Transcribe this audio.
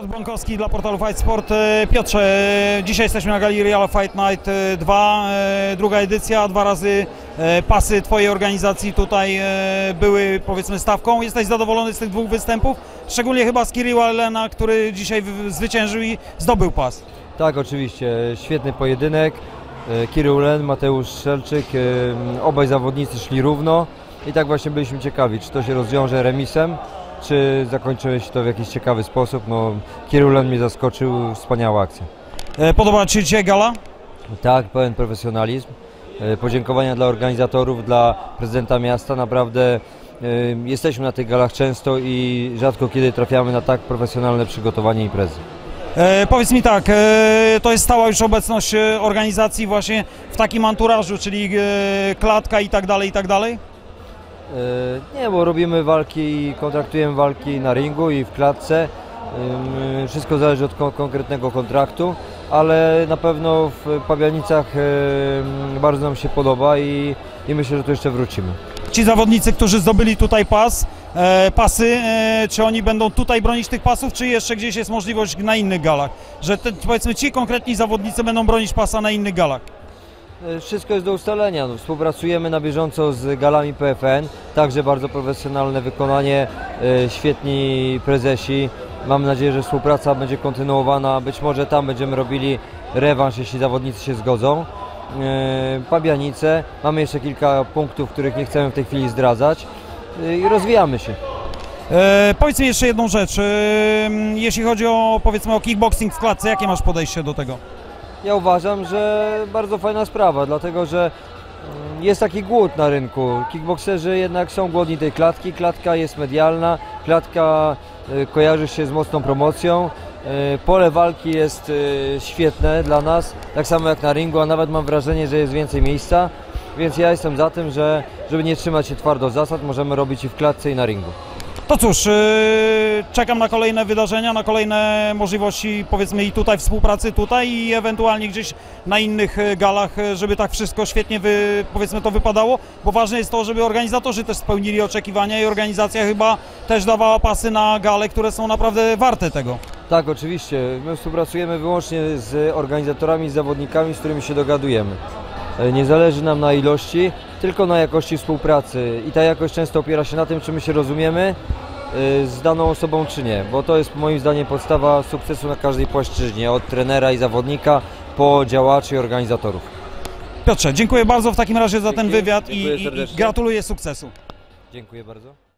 Piotr Bąkowski dla portalu Fight Sport. Piotrze, dzisiaj jesteśmy na gali Real Fight Night 2, druga edycja, dwa razy pasy Twojej organizacji tutaj były, powiedzmy, stawką. Jesteś zadowolony z tych dwóch występów, szczególnie chyba z Kirila Lena, który dzisiaj zwyciężył i zdobył pas. Tak, oczywiście, świetny pojedynek. Kiril Len, Mateusz Szelczyk, obaj zawodnicy szli równo i tak właśnie byliśmy ciekawi, czy to się rozwiąże remisem, czy zakończyłeś to w jakiś ciekawy sposób. No, Kiril Len mnie zaskoczył, wspaniała akcja. Podoba Ci się gala? Tak, pełen profesjonalizm. Podziękowania dla organizatorów, dla prezydenta miasta. Naprawdę jesteśmy na tych galach często i rzadko kiedy trafiamy na tak profesjonalne przygotowanie imprezy. Powiedz mi tak, to jest stała już obecność organizacji właśnie w takim anturażu, czyli klatka i tak dalej, i tak dalej? Nie, bo robimy walki i kontraktujemy walki na ringu i w klatce. Wszystko zależy od konkretnego kontraktu, ale na pewno w Pabianicach bardzo nam się podoba i myślę, że tu jeszcze wrócimy. Ci zawodnicy, którzy zdobyli tutaj pasy, czy oni będą tutaj bronić tych pasów, czy jeszcze gdzieś jest możliwość na innych galach? Że powiedzmy ci konkretni zawodnicy będą bronić pasa na innych galach? Wszystko jest do ustalenia. Współpracujemy na bieżąco z galami PFN, także bardzo profesjonalne wykonanie, świetni prezesi. Mam nadzieję, że współpraca będzie kontynuowana. Być może tam będziemy robili rewanż, jeśli zawodnicy się zgodzą. Pabianice. Mamy jeszcze kilka punktów, których nie chcemy w tej chwili zdradzać i rozwijamy się. Powiedz mi jeszcze jedną rzecz. Jeśli chodzi o, powiedzmy, o kickboxing w klatce, jakie masz podejście do tego? Ja uważam, że bardzo fajna sprawa, dlatego że jest taki głód na rynku. Kickbokserzy jednak są głodni tej klatki. Klatka jest medialna, klatka kojarzy się z mocną promocją. Pole walki jest świetne dla nas, tak samo jak na ringu, a nawet mam wrażenie, że jest więcej miejsca. Więc ja jestem za tym, żeby nie trzymać się twardo zasad, możemy robić i w klatce, i na ringu. To cóż, czekam na kolejne wydarzenia, na kolejne możliwości, powiedzmy, i tutaj współpracy, tutaj i ewentualnie gdzieś na innych galach, żeby tak wszystko świetnie, powiedzmy, to wypadało, bo ważne jest to, żeby organizatorzy też spełnili oczekiwania i organizacja chyba też dawała pasy na gale, które są naprawdę warte tego. Tak, oczywiście. My współpracujemy wyłącznie z organizatorami, z zawodnikami, z którymi się dogadujemy. Nie zależy nam na ilości, tylko na jakości współpracy i ta jakość często opiera się na tym, czy my się rozumiemy z daną osobą, czy nie, bo to jest moim zdaniem podstawa sukcesu na każdej płaszczyźnie, od trenera i zawodnika po działaczy i organizatorów. Piotrze, dziękuję bardzo w takim razie za ten wywiad i gratuluję sukcesu. Dziękuję bardzo.